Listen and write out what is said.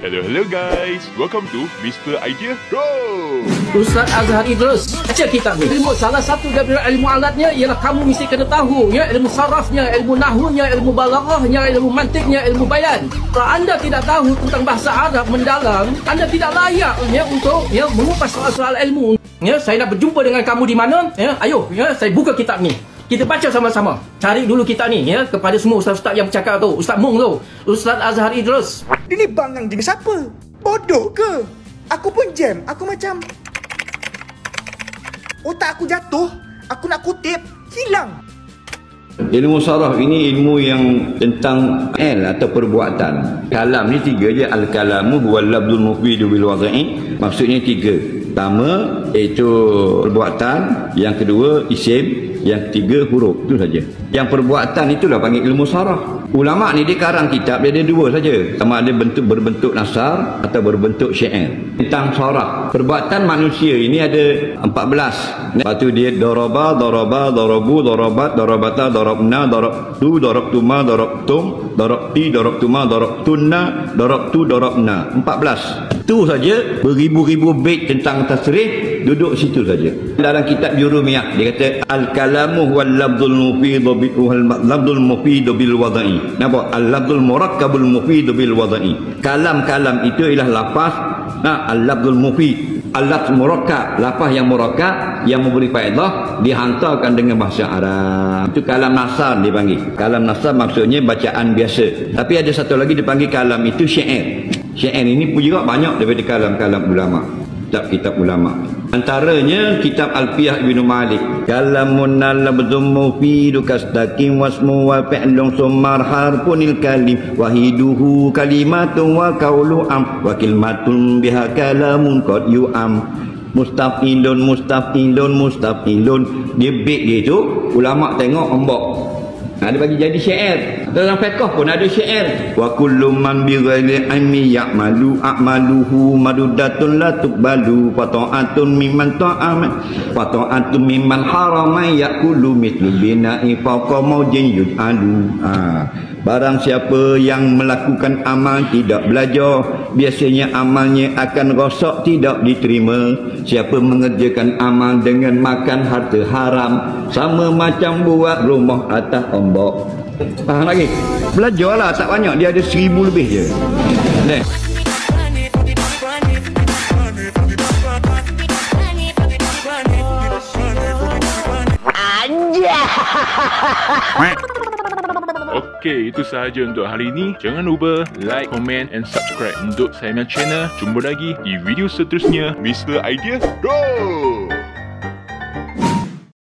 Hello guys, welcome to Mr. Idea Road. Ustaz Azhar Idris, baca kitab ni. Ilmu salah satu dari ilmu alatnya ialah kamu mesti kena tahu ya, ilmu sarafnya, ilmu nahwunya, ilmu balaghahnya, ilmu mantiknya, ilmu bayan. Kalau anda tidak tahu tentang bahasa Arab mendalam, anda tidak layak ya untuk ya mengupas soal-soal ilmu. Ya, saya nak berjumpa dengan kamu di mana? Ya, ayo ya, saya buka kitab ni. Kita baca sama-sama. Cari dulu kita ni ya, kepada semua ustaz-ustaz yang bercakap tu. Ustaz Mung tu, Ustaz Azhar Idris. Dia ni bangang jenis apa? Bodoh ke? Aku pun jam. Aku macam otak aku jatuh. Aku nak kutip, hilang. Ilmu saraf ini ilmu yang tentang fi'il atau perbuatan. Kalam ni tiga je. Al-kalamu huwal labdul mufidu bil wadhi'i. Maksudnya tiga. Pertama iaitu perbuatan, yang kedua isim, yang ketiga huruf. Itu saja. Yang perbuatan itulah panggil ilmu saraf. Ulama ni dia karang kitab dia ada dua saja. Sama ada bentuk berbentuk nasar atau berbentuk syair. Tentang saraf. Perbuatan manusia ini ada 14. Lepas tu dia daraba, daraba, darabu, darabat, darabata, darabna, darabtu, darabtuma, darabtum, darabti, darabtuma, darabtunna, darabtu, darabna. 14. Itu saja, beribu-ribu bait tentang tasrif, duduk situ saja. Dalam kitab Jurumiyyah dia kata al-kalamu wal labdul mufidu bil labdul mufidu bil wadai. Nampak al-labdul murakkabul mufidu bil wadai. Kalam-kalam itu ialah lafaz al-labdul mufid, al-labdul murakkab, lafaz yang murakkab yang memberi faedah dihantarkan dengan bahasa Arab. Itu kalam nasar dipanggil. Kalam nasar maksudnya bacaan biasa. Tapi ada satu lagi dipanggil kalam itu syair. Syair ini pun juga banyak daripada kalam-kalam ulama, kitab-kitab ulama. Antaranya kitab Al-Fiyah Ibn Malik. Kalamun al-labdum mufidu kastaqim wasmu wa fi'lun summar harpunil kalim wahiduhu kalimatun wa kaulu'am wa kilmatun biha kalamun qad yu'am mustafilun mustafilun mustafilun. Dia bait dia tu ulama tengok ombak. Ada bagi jadi syair. Dalam fiqh pun ada syair. Wa kullu man bi ghairi ilmi ya'malu a'maluhu madudatun la tuqbalu fata'atun mimman ta'am fata'atun mimman harama ya'kulu mithlu bina'i fawqa mawjin yud'alu. Barang siapa yang melakukan amal tidak belajar, biasanya amalnya akan rosak tidak diterima. Siapa mengerjakan amal dengan makan harta haram, sama macam buat rumah atas ombak. Faham lagi? Belajarlah, tak banyak. Dia ada 1000 lebih je. Neh. Okey, itu sahaja untuk hari ini. Jangan lupa like, komen and subscribe untuk saya punya channel. Jumpa lagi di video seterusnya. Mr. Idea Road.